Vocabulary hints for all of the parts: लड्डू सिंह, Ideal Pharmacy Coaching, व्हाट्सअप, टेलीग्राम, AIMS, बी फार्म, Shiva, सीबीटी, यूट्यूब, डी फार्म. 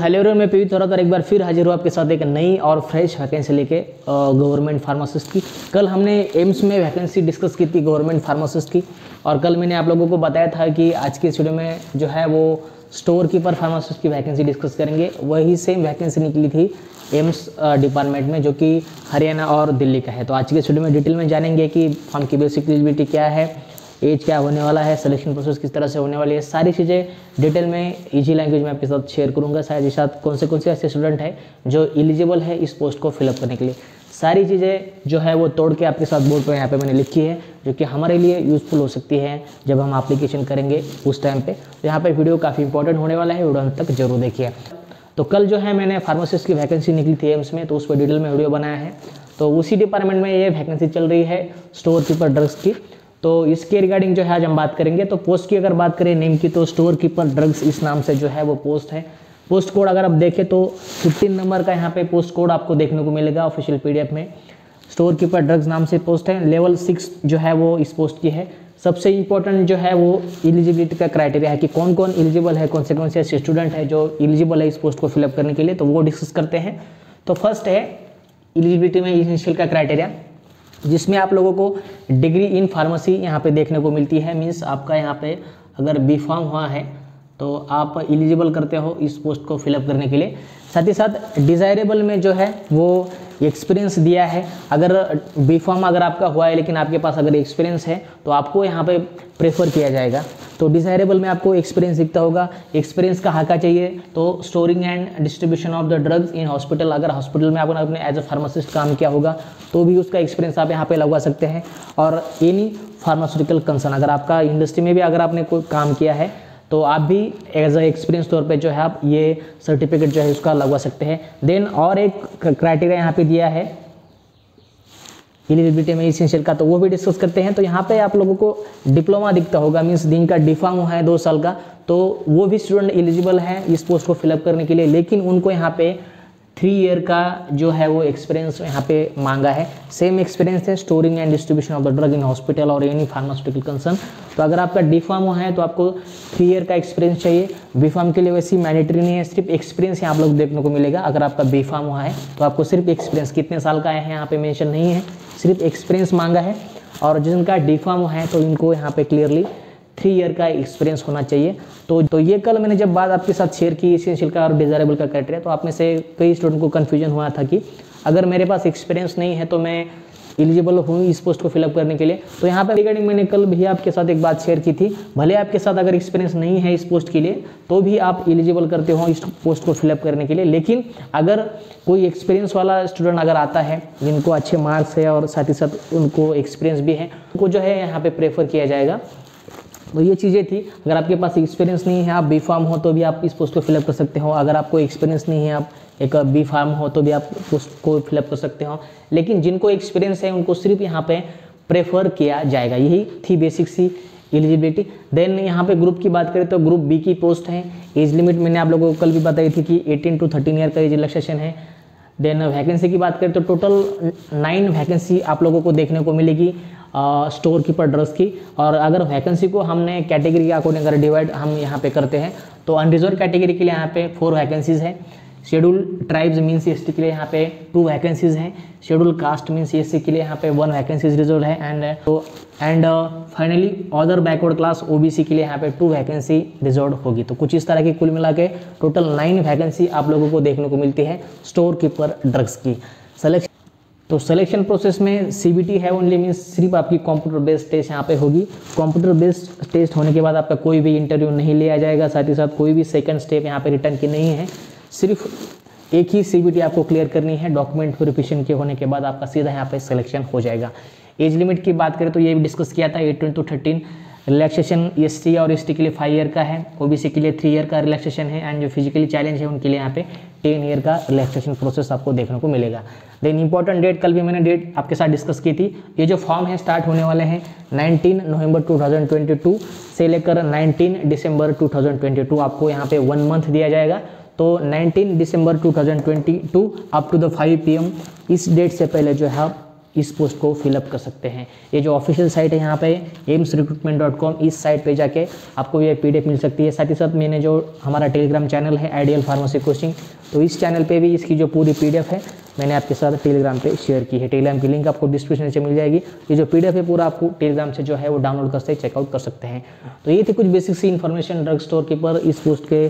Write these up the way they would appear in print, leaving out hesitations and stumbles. Hello everyone, मैं PV थोड़ा एक बार फिर हाजिर हूँ आपके साथ एक नई और फ्रेश वैकेंसी लेके गवर्नमेंट फार्मासिस्ट की। कल हमने एम्स में वैकेंसी डिस्कस की थी गवर्नमेंट फार्मासिस्ट की, और कल मैंने आप लोगों को बताया था कि आज के वीडियो में जो है वो स्टोर कीपर फार्मासिस्ट की वैकेंसी डिस्कस करेंगे। वही सेम वैकेंसी निकली थी एम्स डिपार्टमेंट में, जो कि हरियाणा और दिल्ली का है। तो आज के वीडियो में डिटेल में जानेंगे कि फॉर्म की बेसिक एलिजिबिलिटी क्या है, एज क्या होने वाला है, सिलेक्शन प्रोसेस किस तरह से होने वाली है, सारी चीज़ें डिटेल में इजी लैंग्वेज में आपके साथ शेयर करूंगा। शायद साथ कौन से ऐसे स्टूडेंट हैं जो एलिजिबल है इस पोस्ट को फिलअप करने के लिए। सारी चीज़ें जो है वो तोड़ के आपके साथ बोर्ड पर यहाँ पे मैंने लिखी है, जो कि हमारे लिए यूज़फुल हो सकती है जब हम एप्लीकेशन करेंगे उस टाइम पर। तो यहाँ पर वीडियो काफ़ी इंपॉर्टेंट होने वाला है, वीडियो अंत तक जरूर देखिए। तो कल जो है मैंने फार्मासिस्ट की वैकेंसी निकली थी एम्स में, तो उस पर डिटेल में वीडियो बनाया है। तो उसी डिपार्टमेंट में ये वैकेंसी चल रही है स्टोर कीपर ड्रग्स की। तो इसके रिगार्डिंग जो है आज हम बात करेंगे। तो पोस्ट की अगर बात करें नेम की, तो स्टोर कीपर ड्रग्स इस नाम से जो है वो पोस्ट है। पोस्ट कोड अगर आप देखें तो 15 नंबर का यहाँ पे पोस्ट कोड आपको देखने को मिलेगा ऑफिशियल पीडीएफ में। स्टोर कीपर ड्रग्स नाम से पोस्ट है। लेवल 6 जो है वो इस पोस्ट की है। सबसे इंपॉर्टेंट जो है वो एलिजिबिलिटी का क्राइटेरिया है कि कौन एलिजिबल है, कौन से ऐसे स्टूडेंट है जो एलिजिबल है इस पोस्ट को फिलअप करने के लिए, तो वो डिस्कस करते हैं। तो फर्स्ट है एलिजिबिलिटी में इनिशियल का क्राइटेरिया, जिसमें आप लोगों को डिग्री इन फार्मेसी यहाँ पे देखने को मिलती है। मीन्स आपका यहाँ पे अगर बी फार्म हुआ है तो आप एलिजिबल करते हो इस पोस्ट को फिलअप करने के लिए। साथ ही साथ डिज़ायरेबल में जो है वो एक्सपीरियंस दिया है। अगर बी फार्म अगर आपका हुआ है लेकिन आपके पास अगर एक्सपीरियंस है तो आपको यहाँ पे प्रेफर किया जाएगा। तो डिज़ायरेबल में आपको एक्सपीरियंस दिखता होगा। एक्सपीरियंस का हाका चाहिए तो storing and distribution of the drugs in hospital, अगर हॉस्पिटल में आपने अपने एज अ फार्मासिस्ट काम किया होगा तो भी उसका एक्सपीरियंस आप यहाँ पे लगा सकते हैं। और एनी फार्मास्यूटिकल कंसर्न, अगर आपका इंडस्ट्री में भी अगर आपने कोई काम किया है तो आप भी एज अ एक्सपीरियंस तौर पे जो है आप ये सर्टिफिकेट जो है उसका लगवा सकते हैं। देन और एक क्राइटेरिया यहाँ पे दिया है एलिजिबिलिटी में इसेंशियल का, तो वो भी डिस्कस करते हैं। तो यहाँ पे आप लोगों को डिप्लोमा दिखता होगा, मीन्स जिनका डिफार्म हुआ है 2 साल का, तो वो भी स्टूडेंट एलिजिबल है इस पोस्ट को फिलअप करने के लिए। लेकिन उनको यहाँ पे 3 ईयर का जो है वो एक्सपीरियंस यहाँ पे मांगा है। सेम एक्सपीरियंस है storing and distribution of the drug in hospital और एनी फार्मास्यूटिकल कंसर्न। तो अगर आपका डी फार्म है तो आपको 3 ईयर का एक्सपीरियंस चाहिए। बी फार्म के लिए वैसी मैंडेटरी नहीं है, सिर्फ एक्सपीरियंस यहाँ आप लोग देखने को मिलेगा। अगर आपका बी फार्म हुआ है तो आपको सिर्फ एक्सपीरियंस, कितने साल का है यहाँ पे मेंशन नहीं है, सिर्फ एक्सपीरियंस मांगा है। और जिनका डी फार्म है तो इनको यहाँ पे क्लियरली 3 ईयर का एक्सपीरियंस होना चाहिए। तो ये कल मैंने जब बात आपके साथ शेयर की एसेंशियल का और डिज़ायरेबल का क्राइटेरिया, तो आप में से कई स्टूडेंट को कन्फ्यूजन हुआ था कि अगर मेरे पास एक्सपीरियंस नहीं है तो मैं एलिजिबल हूँ इस पोस्ट को फिलअप करने के लिए। तो यहाँ पर रिगार्डिंग मैंने कल भी आपके साथ एक बात शेयर की थी, भले आपके साथ अगर एक्सपीरियंस नहीं है इस पोस्ट के लिए तो भी आप एलिजिबल करते हो इस पोस्ट को फिलअप करने के लिए। लेकिन अगर कोई एक्सपीरियंस वाला स्टूडेंट अगर आता है जिनको अच्छे मार्क्स है और साथ ही साथ उनको एक्सपीरियंस भी है, उनको जो है यहाँ पर प्रेफर किया जाएगा। तो ये चीज़ें थी। अगर आपके पास एक्सपीरियंस नहीं है, आप बी फार्म हो तो भी आप इस पोस्ट को फिलअप कर सकते हो। अगर आपको एक्सपीरियंस नहीं है, आप एक बी फार्म हो तो भी आप पोस्ट को फिलअप कर सकते हो। लेकिन जिनको एक्सपीरियंस है उनको सिर्फ यहाँ पे प्रेफर किया जाएगा। यही थी बेसिक सी एलिजिबिलिटी। देन यहाँ पे ग्रुप की बात करें तो ग्रुप बी की पोस्ट है। एज लिमिट मैंने आप लोगों को कल भी बताई थी कि 18 to 13 ईयर का एज रिलैक्सेशन है। देन वैकेंसी की बात करें तो टोटल 9 वैकेंसी आप लोगों को देखने को मिलेगी स्टोर कीपर ड्रग्स की। और अगर वैकेंसी को हमने कैटेगरी के अकॉर्डिंग अगर डिवाइड हम यहाँ पे करते हैं तो अनरिजर्व कैटेगरी के लिए यहाँ पे 4 वैकेंसीज़ हैं। शेड्यूल ट्राइब्स मीन्स एसटी के लिए यहाँ पे 2 वैकेंसीज़ हैं। शेड्यूल कास्ट मीन्स एससी के लिए यहाँ पे 1 वैकेंसीज रिजर्व है। And finally other backward class OBC के लिए यहाँ पे 2 वैकेंसी रिजर्व होगी। तो कुछ इस तरह की कुल मिला के टोटल 9 वैकेंसी आप लोगों को देखने को मिलती है स्टोर कीपर ड्रग्स की। सिलेक्शन प्रोसेस में सीबीटी है ओनली, मीन्स सिर्फ आपकी कंप्यूटर बेस्ड टेस्ट यहाँ पे होगी। कंप्यूटर बेस्ड टेस्ट होने के बाद आपका कोई भी इंटरव्यू नहीं लिया जाएगा, साथ ही साथ कोई भी सेकंड स्टेप यहाँ पे रिटर्न की नहीं है। सिर्फ एक ही सीबीटी आपको क्लियर करनी है। डॉक्यूमेंट वेरिफिकेशन के होने के बाद आपका सीधा यहाँ पे सिलेक्शन हो जाएगा। एज लिमिट की बात करें तो ये भी डिस्कस किया था 18 to 13। रिलैक्सेशन एससी और एसटी के लिए 5 ईयर का है, ओबीसी के लिए 3 ईयर का रिलैक्सेशन है, एंड जो फिजिकली चैलेंज है उनके लिए यहाँ पे 10 ईयर का रिलैक्सेशन प्रोसेस आपको देखने को मिलेगा। देन इंपॉर्टेंट डेट, कल भी मैंने डेट आपके साथ डिस्कस की थी। ये जो फॉर्म है स्टार्ट होने वाले हैं 19 नवंबर 2022 से लेकर 19 दिसंबर 2022। आपको यहाँ पे 1 मंथ दिया जाएगा। तो 19 दिसंबर 2022 अप टू द 5 PM इस डेट से पहले जो है इस पोस्ट को फिलअप कर सकते हैं। ये जो ऑफिशियल साइट है यहाँ पे aims.recruitment.com, इस साइट पे जाके आपको ये PDF मिल सकती है। साथ ही साथ मैंने जो हमारा टेलीग्राम चैनल है आइडियल फार्मेसी कोचिंग, तो इस चैनल पे भी इसकी जो पूरी PDF है मैंने आपके साथ टेलीग्राम पे शेयर की है। टेलीग्राम की लिंक आपको डिस्क्रिप्शन नीचे मिल जाएगी। ये जो PDF है पूरा आपको टेलीग्राम से जो है वो डाउनलोड कर सकते, चेकआउट कर सकते हैं। तो ये थी कुछ बेसिक सी इन्फॉर्मेशन ड्रग स्टोर कीपर इस पोस्ट के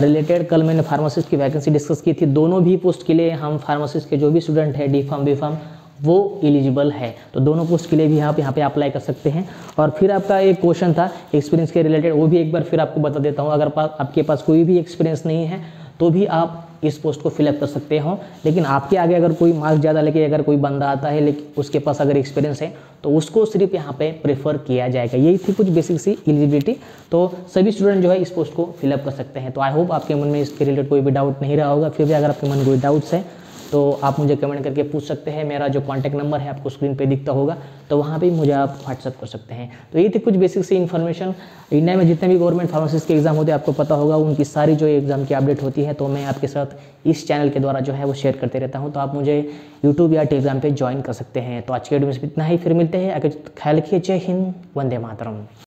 रिलेटेड। कल मैंने फार्मासिस्ट की वैकेंसी डिस्कस की थी। दोनों भी पोस्ट के लिए हम फार्मासिस्ट के जो भी स्टूडेंट है D फार्म B फार्म वो एलिजिबल है, तो दोनों पोस्ट के लिए भी आप यहाँ पे अप्लाई कर सकते हैं। और फिर आपका एक क्वेश्चन था एक्सपीरियंस के रिलेटेड, वो भी एक बार फिर आपको बता देता हूँ। अगर आपके पास कोई भी एक्सपीरियंस नहीं है तो भी आप इस पोस्ट को फिलअप कर सकते हो, लेकिन आपके आगे अगर कोई मार्क्स ज़्यादा लेके अगर कोई बंदा आता है लेकिन उसके पास अगर एक्सपीरियंस है तो उसको सिर्फ यहाँ पे प्रेफर किया जाएगा। यही थी कुछ बेसिक सी एलिजिबिलिटी। तो सभी स्टूडेंट जो है इस पोस्ट को फिलअप कर सकते हैं। तो आई होप आपके मन में इसके रिलेटेड कोई भी डाउट नहीं रहा होगा। फिर भी अगर आपके मन में कोई डाउट्स है तो आप मुझे कमेंट करके पूछ सकते हैं। मेरा जो कॉन्टैक्ट नंबर है आपको स्क्रीन पे दिखता होगा, तो वहाँ पे मुझे आप व्हाट्सअप कर सकते हैं। तो ये थी कुछ बेसिक सी इन्फॉर्मेशन। इंडिया में जितने भी गवर्नमेंट फार्मासिस्ट के एग्जाम होते हैं आपको पता होगा, उनकी सारी जो एग्ज़ाम की अपडेट होती है तो मैं आपके साथ इस चैनल के द्वारा जो है वो शेयर करते रहता हूँ। तो आप मुझे यूट्यूब या टेलीग्राम पर ज्वाइन कर सकते हैं। तो आज के वीडियो में इतना ही, फिर मिलते हैं। अगर ख्याल रखिए। जय हिंद, वंदे मातरम।